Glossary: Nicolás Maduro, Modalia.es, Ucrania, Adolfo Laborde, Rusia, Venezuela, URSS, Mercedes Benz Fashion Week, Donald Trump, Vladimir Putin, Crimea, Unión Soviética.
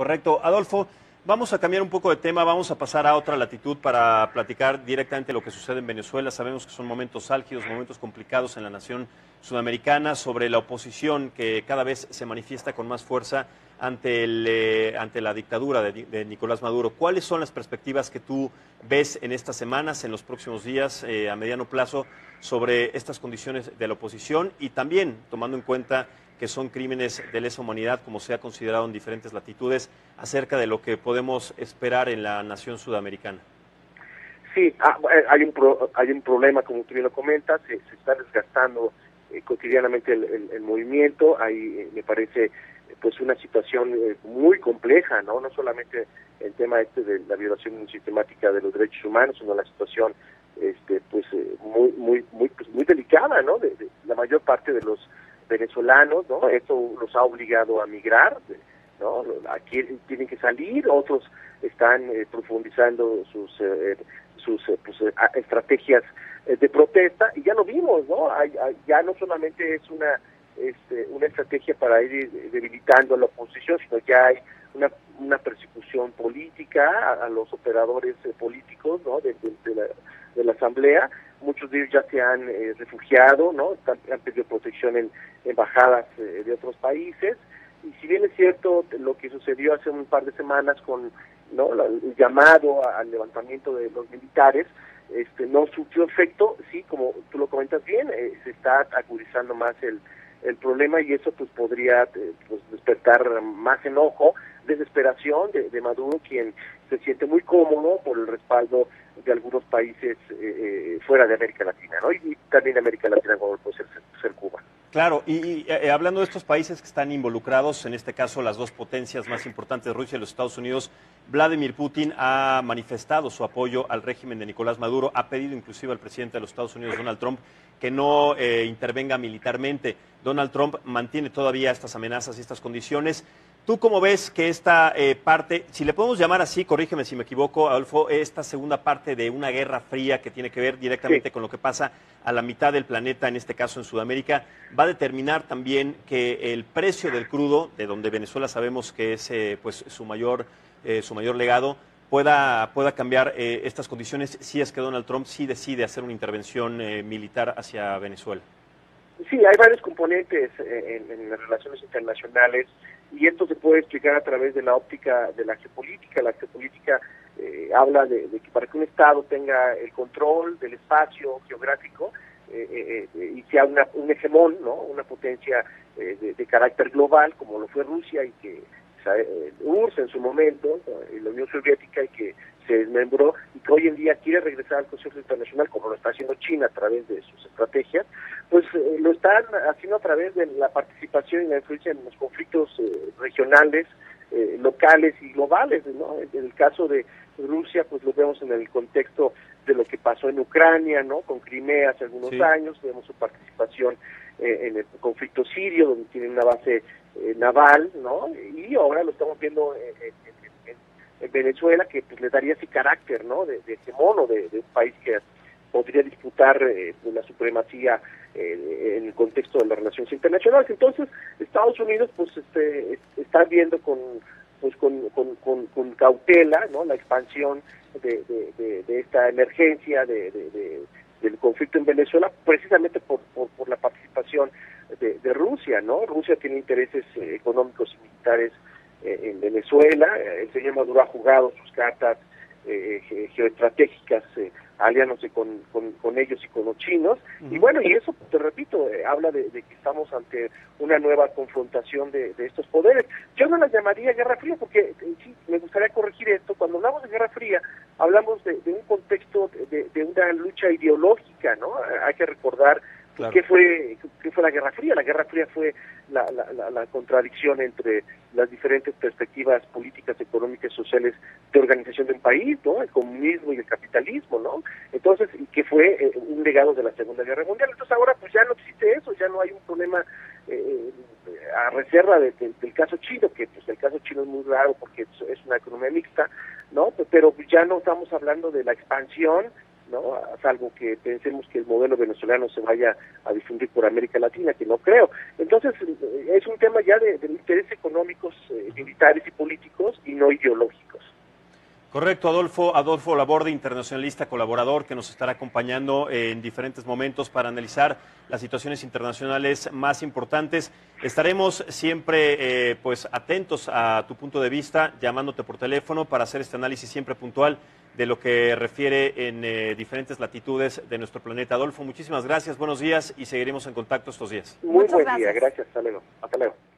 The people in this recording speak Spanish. Correcto. Adolfo, vamos a cambiar un poco de tema, vamos a pasar a otra latitud para platicar directamente lo que sucede en Venezuela. Sabemos que son momentos álgidos, momentos complicados en la nación sudamericana, sobre la oposición que cada vez se manifiesta con más fuerza ante la dictadura de Nicolás Maduro. ¿Cuáles son las perspectivas que tú ves en estas semanas, en los próximos días, a mediano plazo, sobre estas condiciones de la oposición? Y también tomando en cuenta que son crímenes de lesa humanidad, como se ha considerado en diferentes latitudes, acerca de lo que podemos esperar en la nación sudamericana. Sí, hay un problema, como tú bien lo comentas, se está desgastando cotidianamente el movimiento. Hay, me parece, pues una situación muy compleja, ¿no? No solamente el tema de la violación sistemática de los derechos humanos, sino la situación muy delicada, ¿no? De la mayor parte de los venezolanos, ¿no? Esto los ha obligado a migrar, ¿no? Aquí tienen que salir, otros están profundizando sus estrategias de protesta, y ya lo vimos, ¿no? Ya no solamente es una estrategia para ir debilitando a la oposición, sino ya hay una persecución política a los operadores políticos, ¿no? de la Asamblea. Muchos de ellos ya se han refugiado, ¿no? Han pedido protección en embajadas de otros países. Y si bien es cierto lo que sucedió hace un par de semanas con, ¿no?, el llamado al levantamiento de los militares, no surtió efecto, sí, como tú lo comentas bien, se está agudizando más el problema, y eso pues podría despertar más enojo, desesperación de Maduro, quien se siente muy cómodo por el respaldo de algunos países fuera de América Latina, ¿no? Y también América Latina, como puede ser Cuba. Claro, y hablando de estos países que están involucrados, en este caso las dos potencias más importantes, Rusia y los Estados Unidos, Vladimir Putin ha manifestado su apoyo al régimen de Nicolás Maduro, ha pedido inclusive al presidente de los Estados Unidos, Donald Trump, que no intervenga militarmente. Donald Trump mantiene todavía estas amenazas y estas condiciones. ¿Tú cómo ves que esta parte, si le podemos llamar así, corrígeme si me equivoco, Adolfo, esta segunda parte de una guerra fría que tiene que ver directamente con lo que pasa a la mitad del planeta, en este caso en Sudamérica, va a determinar también que el precio del crudo, de donde Venezuela sabemos que es pues su mayor legado, pueda cambiar estas condiciones si es que Donald Trump sí decide hacer una intervención militar hacia Venezuela? Sí, hay varios componentes en las relaciones internacionales, y esto se puede explicar a través de la óptica de la geopolítica. La geopolítica habla de que para que un Estado tenga el control del espacio geográfico y sea un hegemón, ¿no?, una potencia de carácter global, como lo fue Rusia, y que URSS en su momento, la Unión Soviética, y que se desmembró, y que hoy en día quiere regresar al concierto internacional, como lo está haciendo China a través de sus estrategias, pues lo están haciendo a través de la participación y la influencia en los conflictos regionales, locales y globales, ¿no? En el caso de Rusia, pues lo vemos en el contexto de lo que pasó en Ucrania, ¿no?, con Crimea hace algunos años. Vemos su participación en el conflicto sirio, donde tienen una base naval, ¿no?, y ahora lo estamos viendo en Venezuela, que pues le daría ese carácter, ¿no?, de hegemono, de un país que podría disputar la supremacía en el contexto de las relaciones internacionales. Entonces, Estados Unidos pues está viendo con cautela, ¿no?, la expansión de esta emergencia del conflicto en Venezuela, precisamente por la participación de Rusia, ¿no? Rusia tiene intereses económicos y militares en Venezuela. El señor Maduro ha jugado sus cartas geoestratégicas, aliándose con ellos y con los chinos. Y bueno, y eso, te repito, habla de que estamos ante una nueva confrontación de estos poderes. Yo no la llamaría Guerra Fría, porque sí, me gustaría corregir esto. Cuando hablamos de Guerra Fría, hablamos de un contexto de una lucha ideológica, ¿no? Hay que recordar ¿Qué fue la Guerra Fría? La Guerra Fría fue la contradicción entre las diferentes perspectivas políticas, económicas y sociales de organización de un país, ¿no? El comunismo y el capitalismo, ¿no? Entonces, que fue un legado de la Segunda Guerra Mundial. Entonces ahora pues ya no existe eso, ya no hay un problema a reserva del caso chino, que pues el caso chino es muy raro porque es una economía mixta, ¿no? Pero ya no estamos hablando de la expansión ¿no? A salvo que pensemos que el modelo venezolano se vaya a difundir por América Latina, que no creo. Entonces, es un tema ya de intereses económicos, militares y políticos, y no ideológicos. Correcto, Adolfo Laborde, internacionalista, colaborador, que nos estará acompañando en diferentes momentos para analizar las situaciones internacionales más importantes. Estaremos siempre pues atentos a tu punto de vista, llamándote por teléfono para hacer este análisis siempre puntual de lo que refiere en diferentes latitudes de nuestro planeta. Adolfo, muchísimas gracias, buenos días y seguiremos en contacto estos días. Muy buen día, gracias, hasta luego.